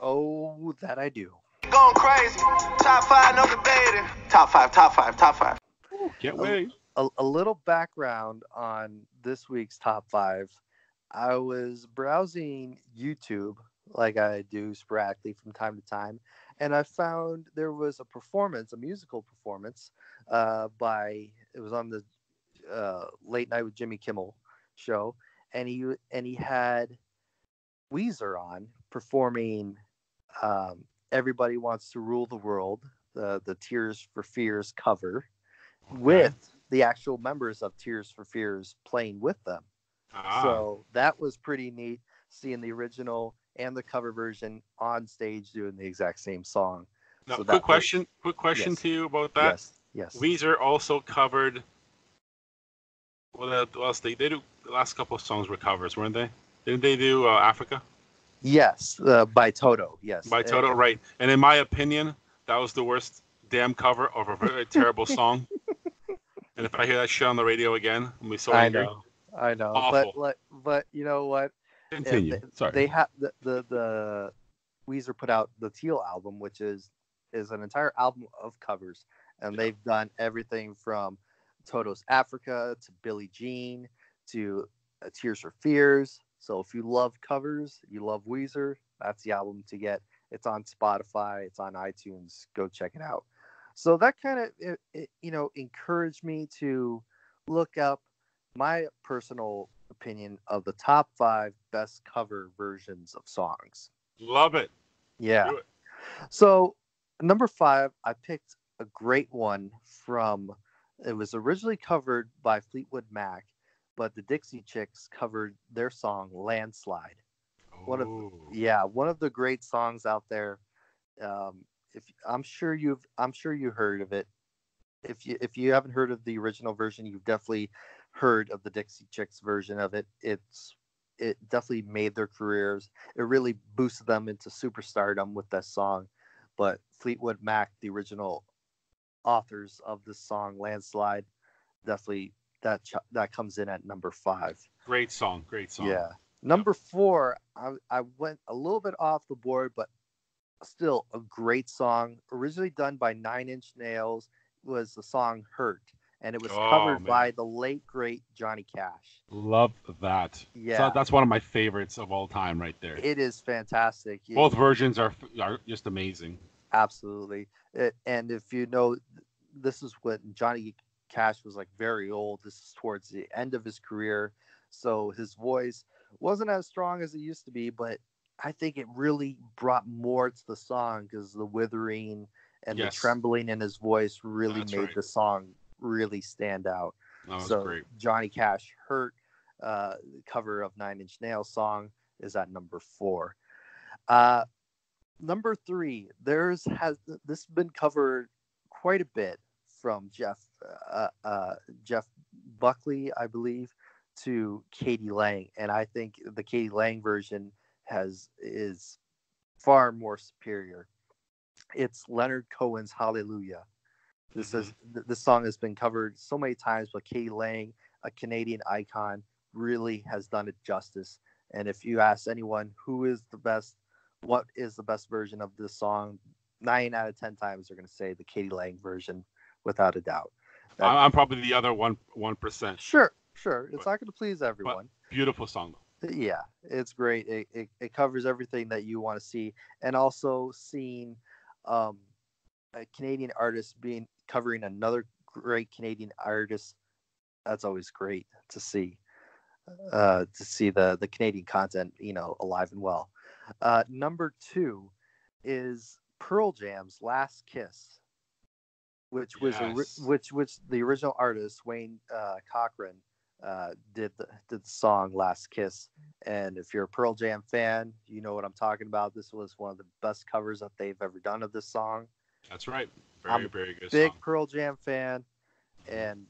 Oh, that I do. Going crazy. Top 5, no debating. Top 5. Ooh, can't wait. A little background on this week's top 5. I was browsing YouTube, like I do sporadically from time to time, and I found there was a musical performance it was on the Late Night with Jimmy Kimmel show, and he had Weezer on performing Everybody Wants to Rule the World, the Tears for Fears cover, with the actual members of Tears for Fears playing with them. Ah. So that was pretty neat, seeing the original and the cover version on stage doing the exact same song. Now, so quick question to you about that. Yes. Weezer also covered. What else they do? The last couple of songs were covers, weren't they? Didn't they do Africa? Yes, by Toto. Yes, by Toto. Right. And in my opinion, that was the worst damn cover of a very terrible song. And if I hear that shit on the radio again, I'm gonna be so angry. I know, but you know what? Continue. They have the Weezer put out the Teal album, which is an entire album of covers, and they've done everything from Toto's Africa to Billie Jean to Tears for Fears. So if you love covers, you love Weezer, that's the album to get. It's on Spotify, it's on iTunes. Go check it out. So that kind of encouraged me to look up my personal opinion of the top 5 best cover versions of songs. Love it. Yeah. Do it. So number 5, I picked a great one from, it was originally covered by Fleetwood Mac, but the Dixie Chicks covered their song Landslide. One of the great songs out there. I'm sure you heard of it. If you haven't heard of the original version, you've definitely heard of the Dixie Chicks version of it. It definitely made their careers. It really boosted them into superstardom with that song. But Fleetwood Mac, the original authors of this song, Landslide, definitely that comes in at number 5. Great song. Yeah. Number 4, I went a little bit off the board, but still a great song. Originally done by Nine Inch Nails, was the song Hurt. And it was covered by the late, great Johnny Cash. Love that. Yeah. So that's one of my favorites of all time right there. It is fantastic. Both versions are just amazing. Absolutely. And if you know, this is when Johnny Cash was like very old. This is towards the end of his career. So his voice wasn't as strong as it used to be, but I think it really brought more to the song because the withering and the trembling in his voice really made the song really stand out. So great. Johnny Cash Hurt, cover of Nine Inch Nails song, is at number 4. Number 3, this has been covered quite a bit from Jeff Buckley, I believe, to Katie Lang, and I think the Katie Lang version is far more superior. It's Leonard Cohen's Hallelujah. This song has been covered so many times, but Katie Lang, a Canadian icon, really has done it justice. And if you ask anyone what is the best version of this song, 9 out of 10 times they're going to say the Katie Lang version, without a doubt. I'm probably the other 1%. Sure. It's not going to please everyone. Beautiful song, though. Yeah, it's great. It covers everything that you want to see, and also seeing a Canadian artist covering another great Canadian artist, that's always great to see. To see the Canadian content, alive and well. Number 2 is Pearl Jam's Last Kiss, which was which the original artist Wayne Cochran did the song Last Kiss. And if you're a Pearl Jam fan, you know what I'm talking about. This was one of the best covers that they've ever done of this song. That's right. Very good song. I'm a big Pearl Jam fan, and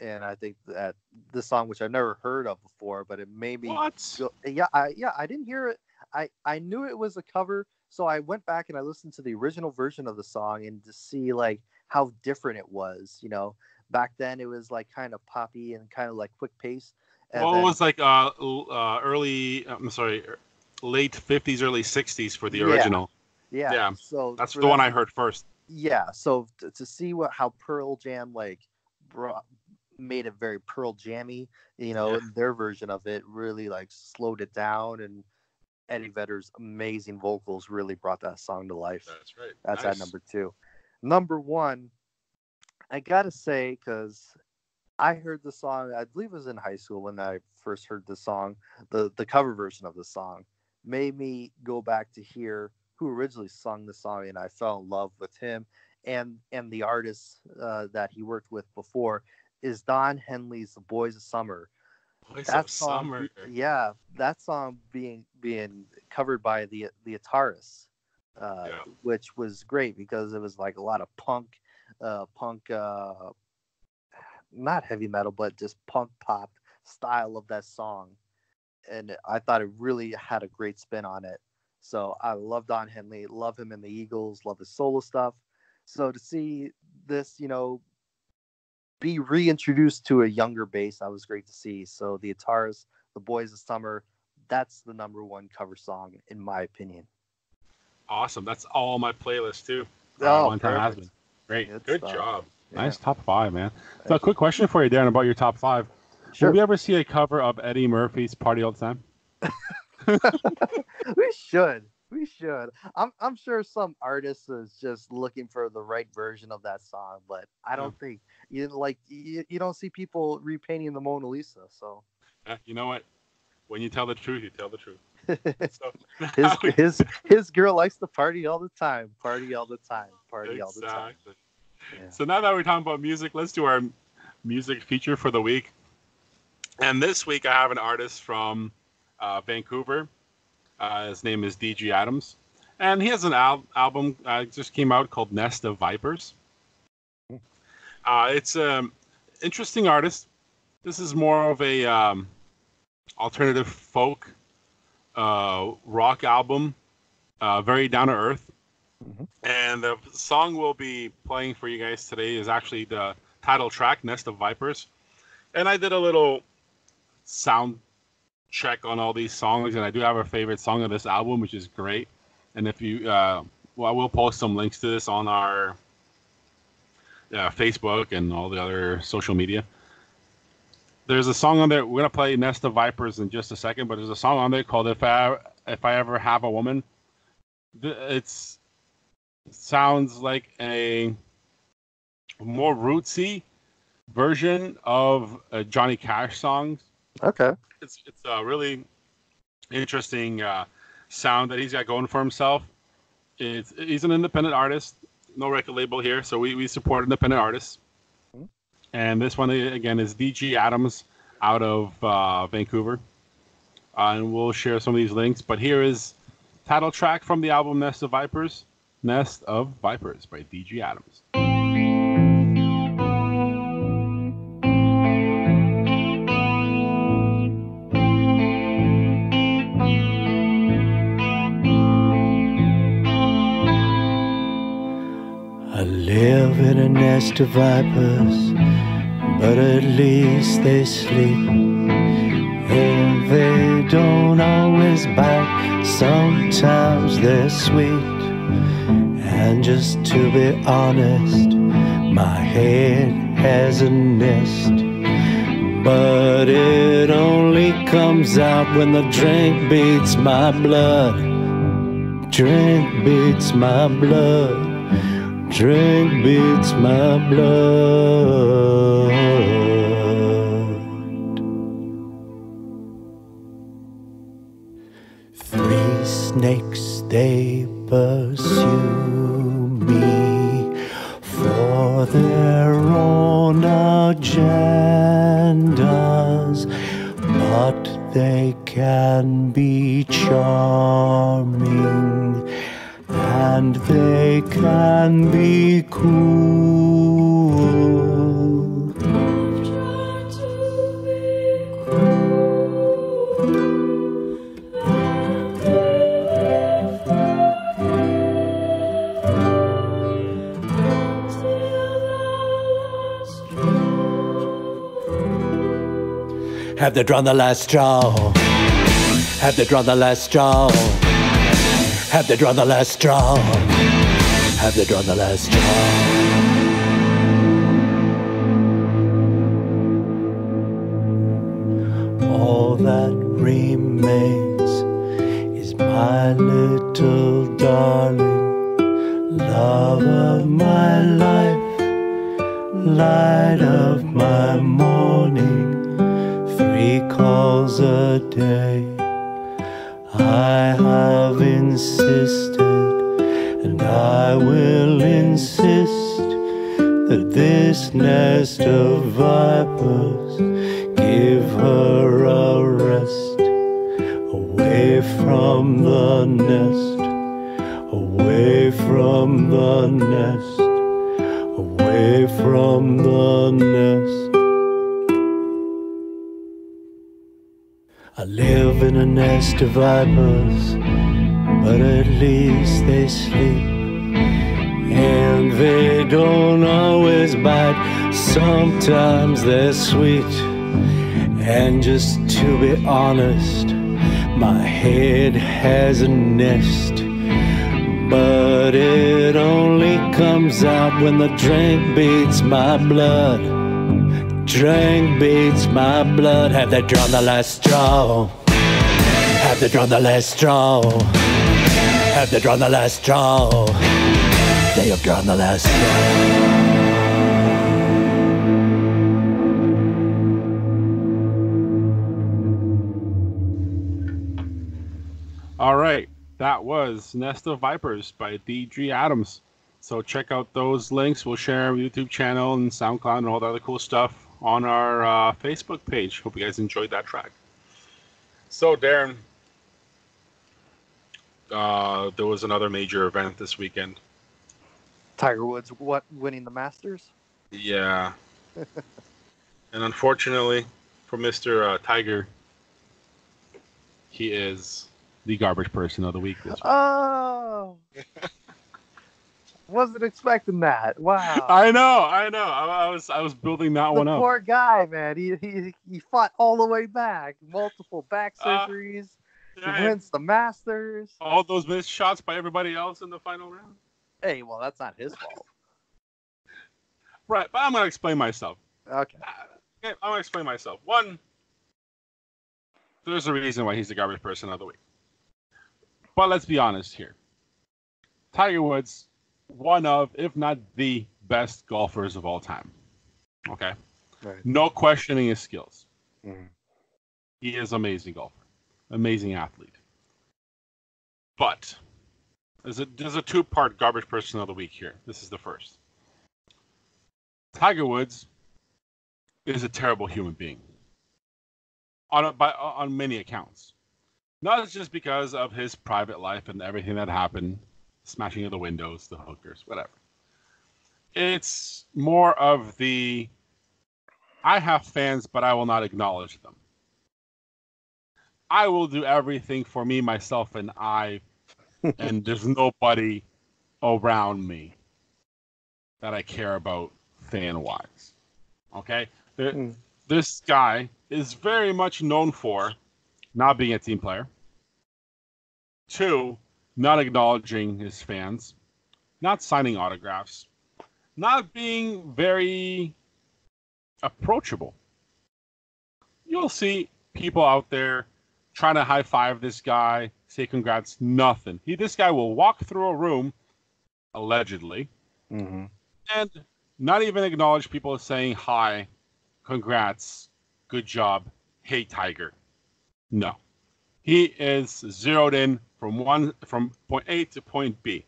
I think that this song, which I've never heard of before, but it made me... What? I didn't hear it. I knew it was a cover, so I went back and I listened to the original version of the song and to see, how different it was, Back then, it was, kind of poppy and kind of, quick pace. It was, late 50s, early 60s for the original. Yeah. So that's the one I heard first. Yeah, so to see how Pearl Jam made it very Pearl Jammy, their version of it really slowed it down, and Eddie Vedder's amazing vocals really brought that song to life. That's right. That's nice. At number 2. Number 1, I gotta say, because I heard the song, I believe it was in high school when I first heard the song. The cover version of the song made me go back to hear who originally sung the song, and I fell in love with him and the artist that he worked with before is Don Henley's The Boys of Summer. Boys of Summer. Yeah, that song being covered by the Ataris, which was great because it was a lot of punk, not heavy metal, but just punk pop style of that song. And I thought it really had a great spin on it. So I love Don Henley, love him in the Eagles, love his solo stuff. So to see this, be reintroduced to a younger base, that was great to see. So the Ataris, The Boys of Summer, that's the number 1 cover song, in my opinion. Awesome. That's all on my playlist, too. Perfect. Great. Good job. Yeah. Nice top 5, man. So a quick question for you, Darren, about your top 5. Sure. Will we ever see a cover of Eddie Murphy's Party All the Time? We should. I'm sure some artist is just looking for the right version of that song, but I don't think you don't see people repainting the Mona Lisa. So you know what? When you tell the truth, you tell the truth. His girl likes to party all the time. Party all the time. Yeah. So now that we're talking about music, let's do our music feature for the week. And this week I have an artist from Vancouver. His name is DG Adams, And he has an album just came out called Nest of Vipers. It's an interesting artist. This is more of a alternative folk rock album, very down to earth. Mm-hmm. And the song we'll be playing for you guys today is actually the title track, Nest of Vipers. And I did a little sound check on all these songs, and I do have a favorite song of this album, which is great. And if you, well, I will post some links to this on our Facebook and all the other social media. There's a song on there. We're going to play Nest of Vipers in just a second, but there's a song on there called If I Ever Have a Woman. It sounds like a more rootsy version of Johnny Cash songs. Okay. It's a really interesting sound that he's got going for himself. He's an independent artist, no record label here, so we support independent artists. Mm-hmm. And this one again is DG Adams out of Vancouver, and we'll share some of these links. But here is title track from the album Nest of Vipers by DG Adams. Live in a nest of vipers, but at least they sleep. If they don't always bite, sometimes they're sweet. And just to be honest, my head has a nest, but it only comes out when the drink beats my blood. Drink beats my blood. Drink beats my blood. Three snakes they pursue me for their own agendas, but they can be charming. And they can be cool. Don't try to be cool. I'll live forever until the last straw. Have they drawn the last straw? Have they drawn the last straw? Have they drawn the last straw? Have they drawn the last straw? All that remains is my little darling, love of my life, light of my morning, 3 calls a day. I have insisted, and I will insist, that this nest of vipers give her a rest. Away from the nest, away from the nest, away from the nest. I live in a nest of vipers, but at least they sleep. And they don't always bite, sometimes they're sweet. And just to be honest, my head has a nest, but it only comes out when the drink beats my blood. Drink beats my blood. Have they drawn the last straw? Have they drawn the last straw? Have they drawn the last straw? They have drawn the last straw. All right, that was Nest of Vipers by DG Adams. So check out those links. We'll share our YouTube channel and SoundCloud and all the other cool stuff on our Facebook page. Hope you guys enjoyed that track. So Darren, There was another major event this weekend. Tiger Woods, winning the Masters? Yeah. And unfortunately for Mr. Tiger, he is the garbage person of the week this week. Oh. Wasn't expecting that. Wow. I know. I was building that one up. Poor guy, man. He fought all the way back. Multiple back surgeries. He wins the Masters. All those missed shots by everybody else in the final round. Hey, well, that's not his fault. Right, but I'm going to explain myself. Okay, I'm going to explain myself. One, there's a reason why he's the garbage person of the week. But let's be honest here. Tiger Woods, one of, if not the best golfers of all time. Okay? Right. No questioning his skills. Mm. He is an amazing golfer. Amazing athlete. But there's a two-part garbage person of the week here. This is the first. Tiger Woods is a terrible human being. On many accounts. Not just because of his private life and everything that happened, smashing of the windows, the hookers, whatever. It's more of the, I have fans, but I will not acknowledge them. I will do everything for me, myself, and I, and there's nobody around me that I care about fan-wise. Okay? This guy is very much known for not being a team player. Two, not acknowledging his fans. Not signing autographs. Not being very approachable. You'll see people out there trying to high-five this guy, say congrats, nothing. This guy will walk through a room, allegedly, and not even acknowledge people saying hi, congrats, good job, hey, Tiger. No. He is zeroed in from point A to point B.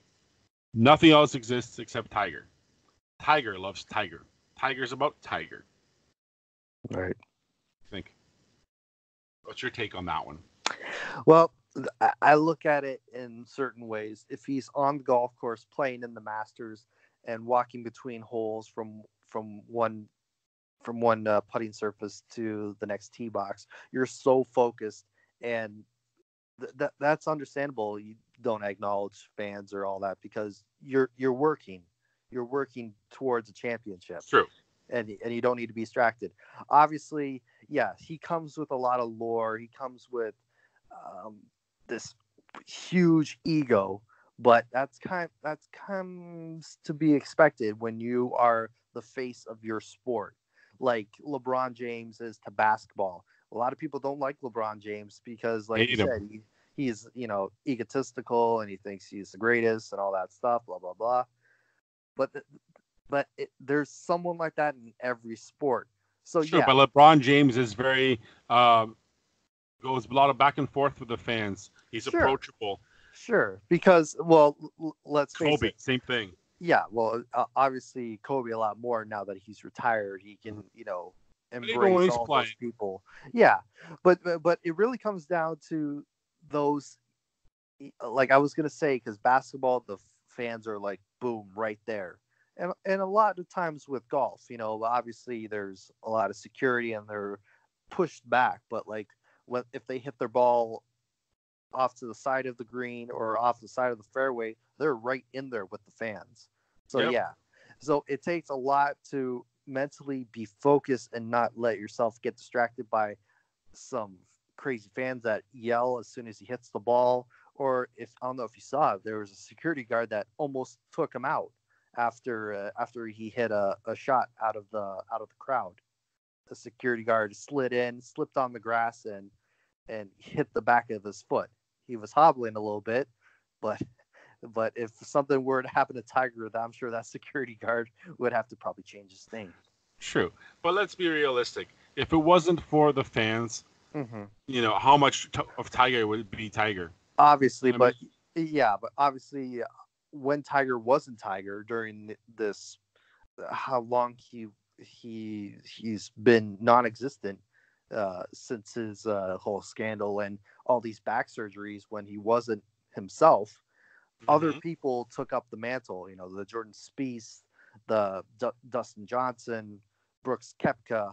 Nothing else exists except Tiger. Tiger loves Tiger. Tiger's about Tiger. Right. I think. What's your take on that one? Well, I look at it in certain ways. If he's on the golf course playing in the Masters and walking between holes from one putting surface to the next tee box, you're so focused, and that's understandable. You don't acknowledge fans or all that because you're working towards a championship. True. And you don't need to be distracted. Obviously, yeah, he comes with a lot of lore. He comes with this huge ego, but that comes to be expected when you are the face of your sport. Like LeBron James is to basketball. A lot of people don't like LeBron James because, like you said, he's egotistical and he thinks he's the greatest and all that stuff. Blah blah blah. But there's someone like that in every sport. So sure, yeah. But LeBron James is very goes a lot of back and forth with the fans. He's approachable. Sure, because let's face it. Kobe, same thing. Yeah, well, obviously Kobe a lot more now that he's retired. He can, embrace all those people. Yeah, but it really comes down to those. Like I was gonna say, because basketball, the fans are like boom right there, and a lot of times with golf, obviously there's a lot of security and they're pushed back. But like, what if they hit their ball off to the side of the green or off the side of the fairway, they're right in there with the fans. So yep. Yeah. So it takes a lot to mentally be focused and not let yourself get distracted by some crazy fans that yell as soon as he hits the ball. Or if, I don't know if you saw it, there was a security guard that almost took him out after he hit a shot out of the crowd. The security guard slid in, slipped on the grass and hit the back of his foot. He was hobbling a little bit, but if something were to happen to Tiger, I'm sure that security guard would have to probably change his name. True. But let's be realistic. If it wasn't for the fans, how much of Tiger would be Tiger? Obviously, but obviously when Tiger wasn't Tiger during this, how long he's been non-existent since his whole scandal and all these back surgeries when he wasn't himself, other people took up the mantle. You know, the Jordan Spieth, the Dustin Johnson, Brooks Koepka.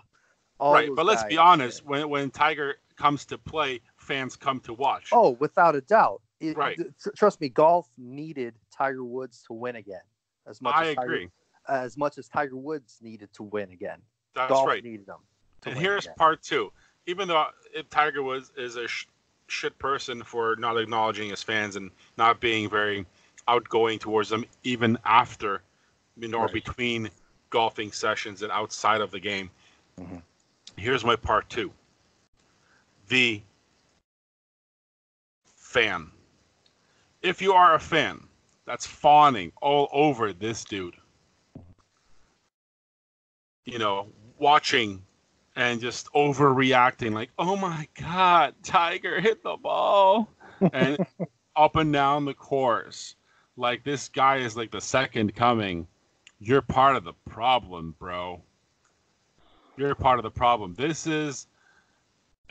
Right, but let's be honest. When Tiger comes to play, fans come to watch. Oh, without a doubt. Right. Trust me, golf needed Tiger Woods to win again. I agree. As much as Tiger Woods needed to win again. That's golf right. Needed them. And here's again. Part two. Even though Tiger Woods is a shit person for not acknowledging his fans and not being very outgoing towards them, even after, you know, or between golfing sessions and outside of the game. Mm-hmm. Here's my part two. The fan. If you are a fan that's fawning all over this dude, you know, watching and just overreacting like, oh my God, Tiger hit the ball, and up and down the course, like this guy is like the second coming. You're part of the problem, bro. You're part of the problem. This is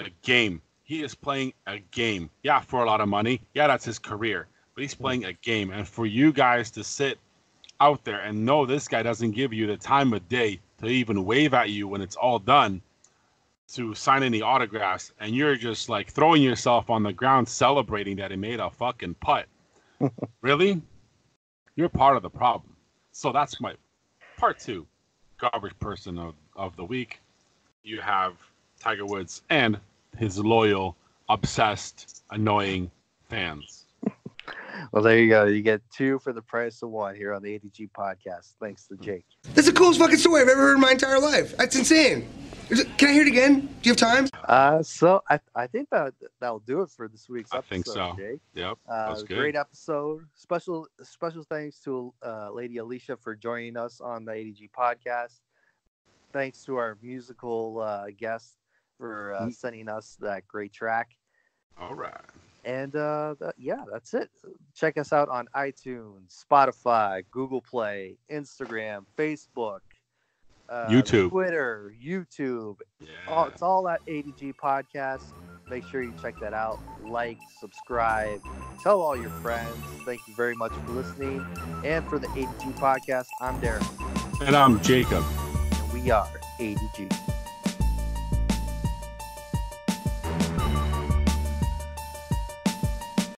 a game. He is playing a game. Yeah, for a lot of money. Yeah, that's his career. But he's playing a game. And for you guys to sit out there and know this guy doesn't give you the time of day to even wave at you when it's all done, to sign any autographs, and you're just like throwing yourself on the ground celebrating that he made a fucking putt. Really? You're part of the problem. So that's my part two. Garbage person of the week. You have Tiger Woods and his loyal, obsessed, annoying fans. Well, there you go. You get two for the price of one here on the ADG podcast. Thanks to Jake. That's the coolest fucking story I've ever heard in my entire life. That's insane. Can I hear it again? Do you have time? So I think that'll do it for this week's episode. I think so. Jake. Yep, that was good. Great episode. Special thanks to Lady Alicia for joining us on the ADG podcast. Thanks to our musical guest for sending us that great track. All right. And that's it. Check us out on iTunes, Spotify, Google Play, Instagram, Facebook, YouTube, Twitter, YouTube. Yeah. It's all at ADG Podcast. Make sure you check that out. Like, subscribe, tell all your friends. Thank you very much for listening. And for the ADG Podcast, I'm Darren. And I'm Jacob. And we are ADG.